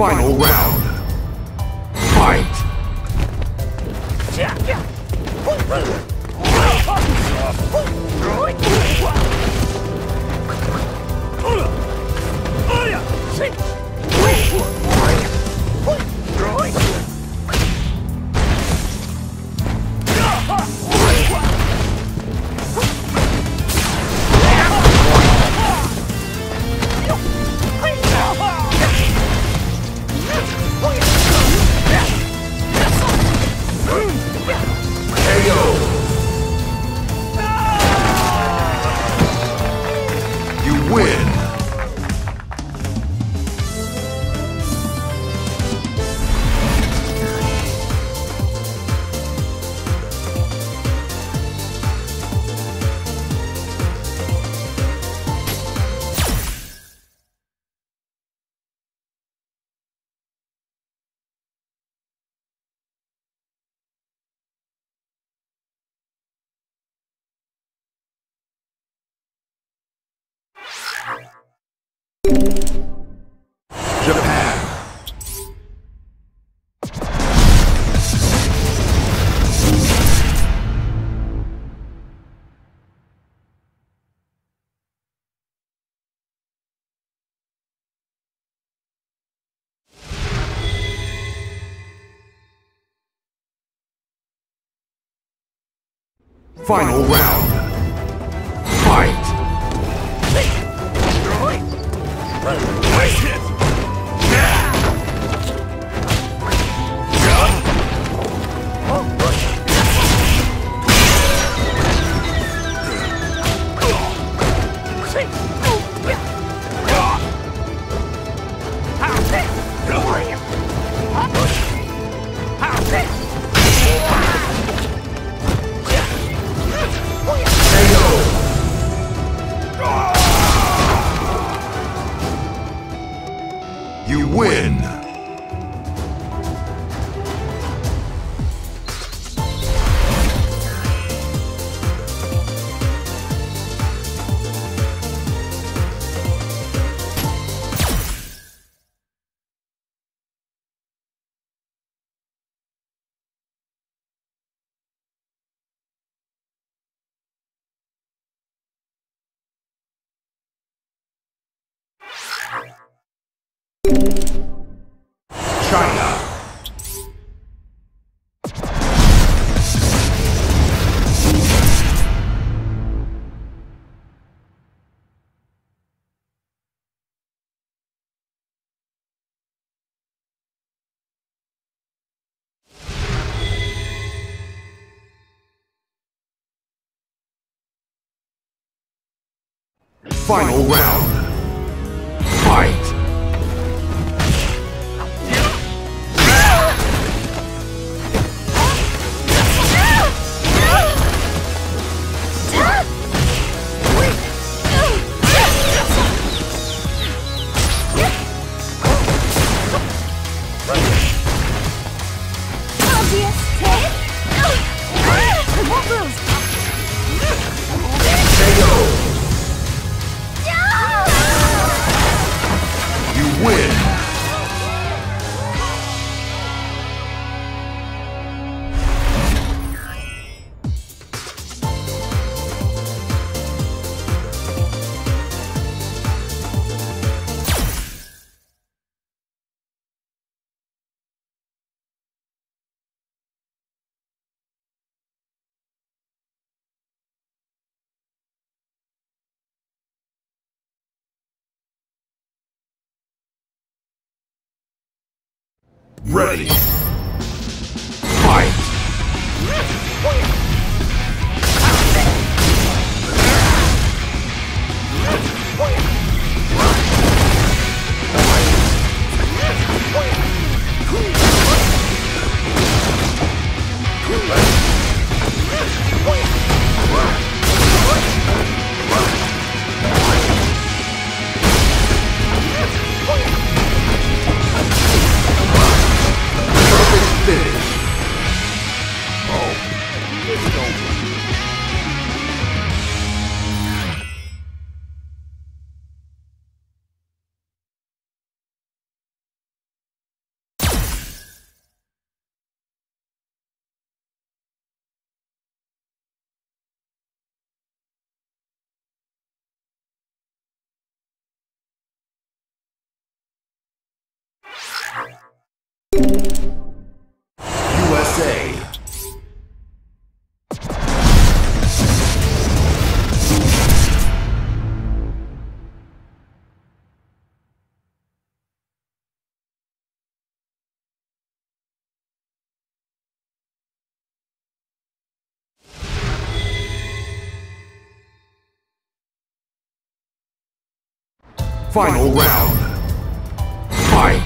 Final round. Final round. Final round. Ready. Fight. saved. Final round. Fight!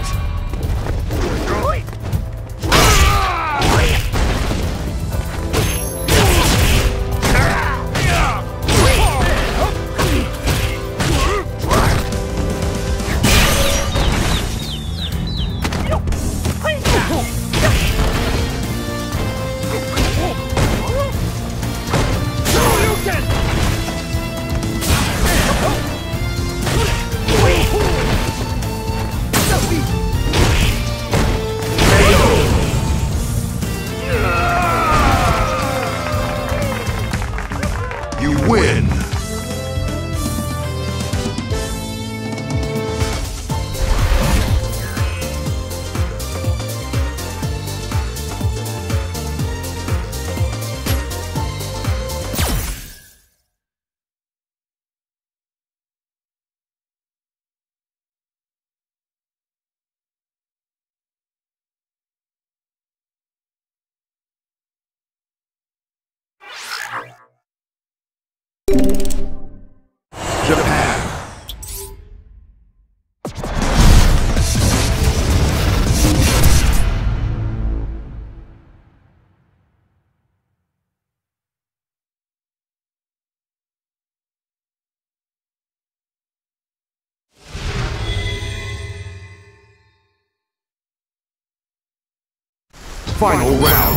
Final round.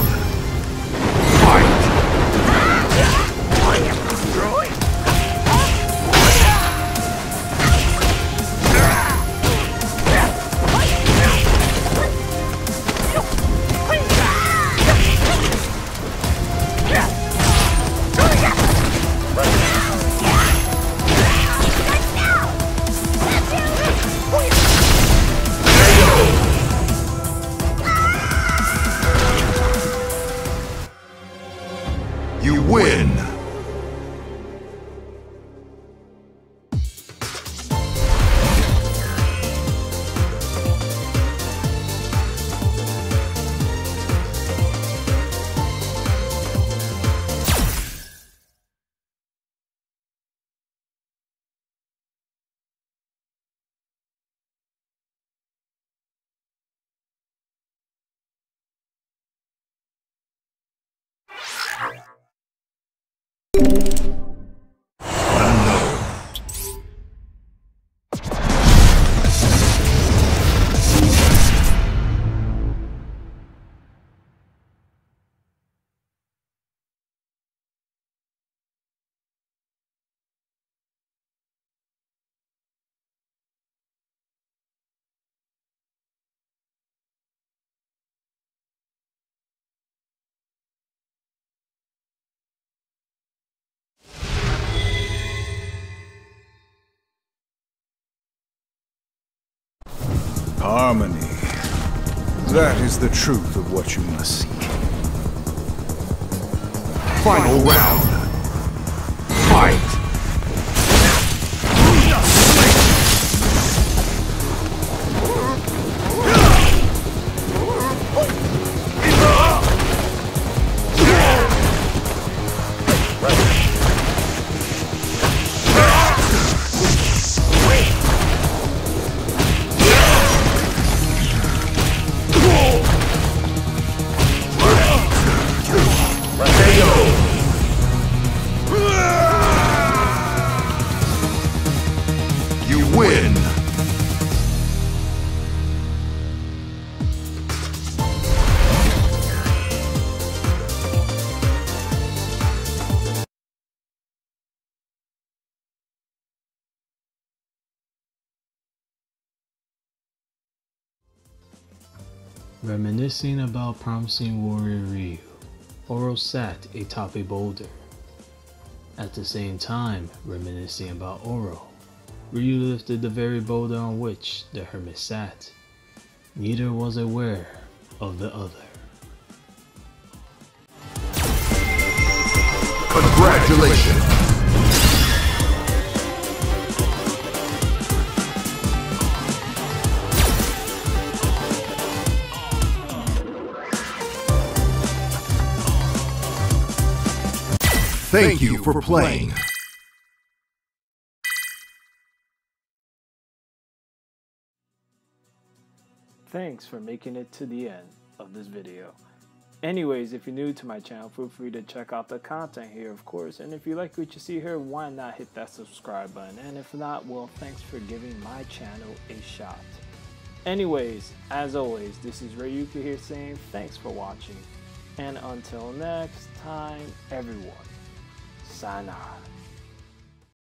Harmony. That is the truth of what you must seek. Final round. Fight! Reminiscing about promising warrior Ryu, Oro sat atop a boulder. At the same time, reminiscing about Oro, Ryu lifted the very boulder on which the hermit sat. Neither was aware of the other. Congratulations. Thank you for playing. Thanks for making it to the end of this video. Anyways, if you're new to my channel, feel free to check out the content here, of course. And if you like what you see here, why not hit that subscribe button? And if not, well, thanks for giving my channel a shot. Anyways, as always, this is Rayuka here saying thanks for watching. And until next time, everyone, sayonara.